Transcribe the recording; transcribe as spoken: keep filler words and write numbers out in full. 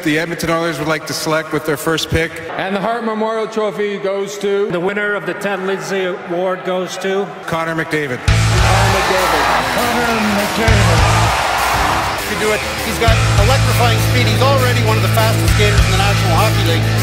championship the Edmonton Oilers would like to select with their first pick. And the Hart Memorial Trophy goes to... The winner of the Ted Lindsay Award goes to... Connor McDavid. Connor McDavid. Connor McDavid. He can do it. He's got electrifying speed. He's already one of the fastest skaters in the National Hockey League.